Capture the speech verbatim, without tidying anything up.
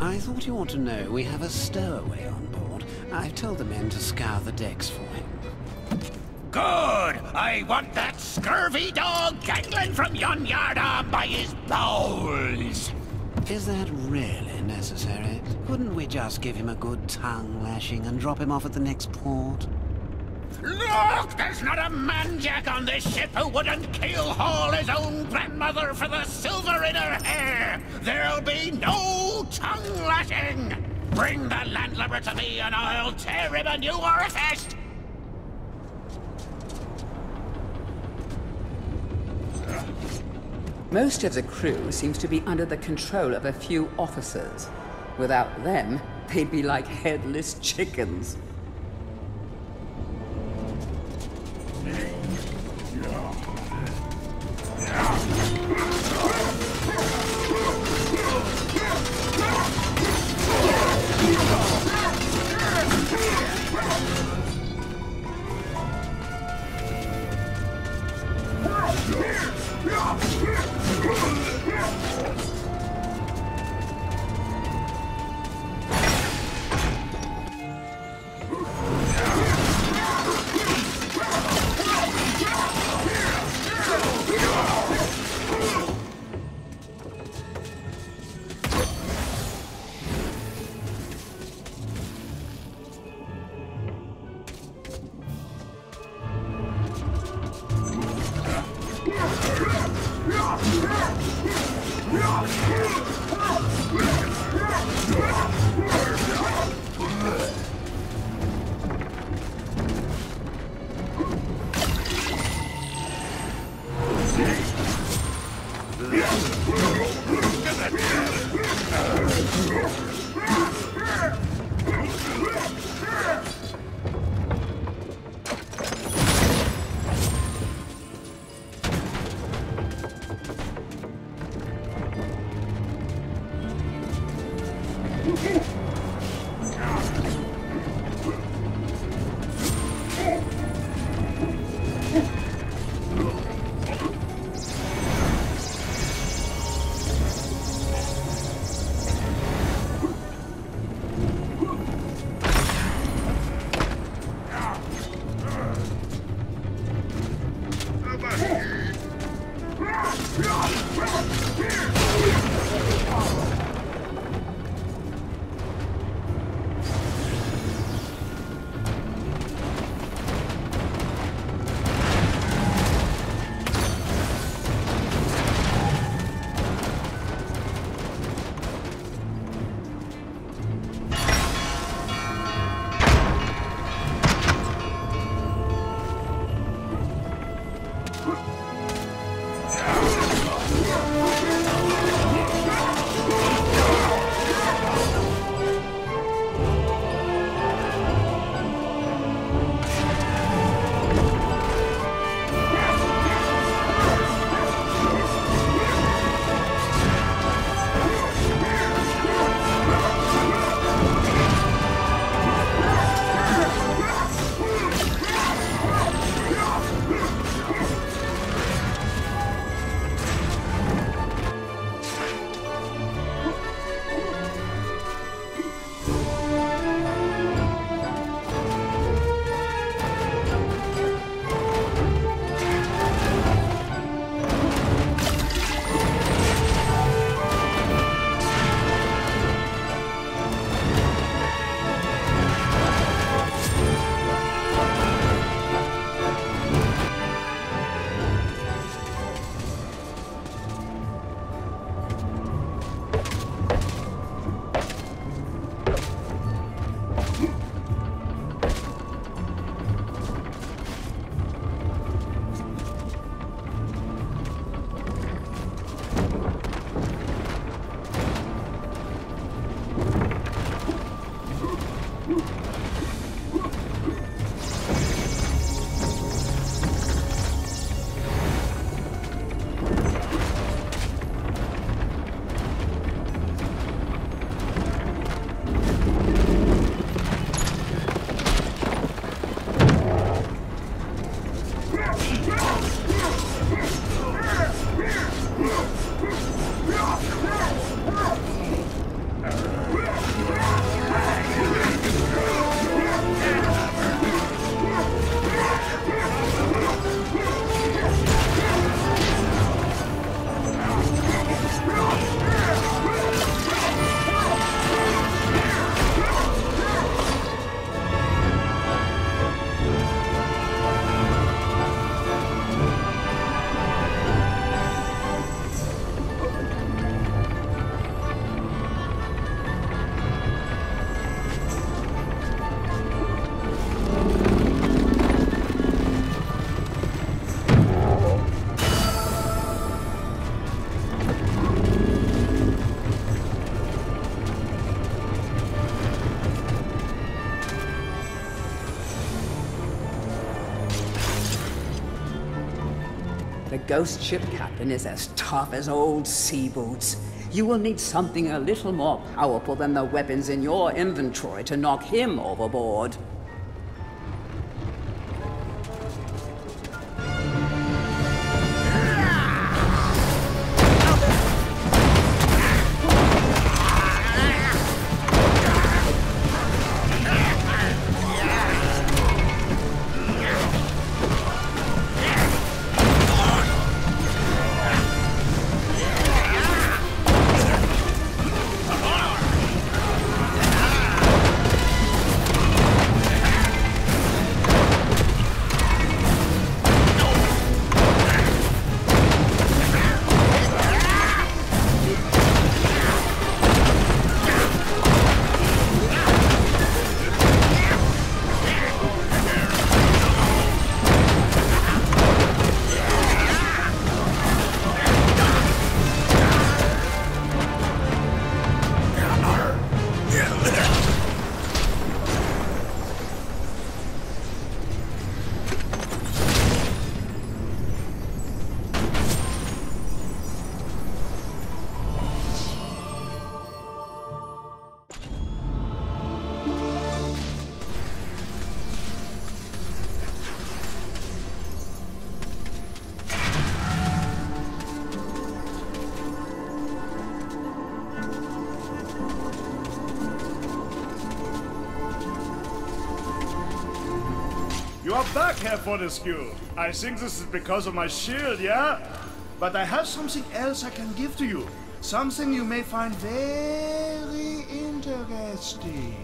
I thought you ought to know we have a stowaway on board. I've told the men to scour the decks for him. Good! I want that scurvy dog gangling from yon yardarm by his bowels! Is that really necessary? Couldn't we just give him a good tongue lashing and drop him off at the next port? Look! There's not a man-jack on this ship who wouldn't keel-haul his own grandmother for the silver in her hair! There'll be no tongue-lashing! Bring the landlubber to me and I'll tear him a new orifice! Most of the crew seems to be under the control of a few officers. Without them, they'd be like headless chickens. The ghost ship captain is as tough as old sea boots. You will need something a little more powerful than the weapons in your inventory to knock him overboard. You are back, Herr Fortescue. I think this is because of my shield, yeah? But I have something else I can give to you. Something you may find very interesting.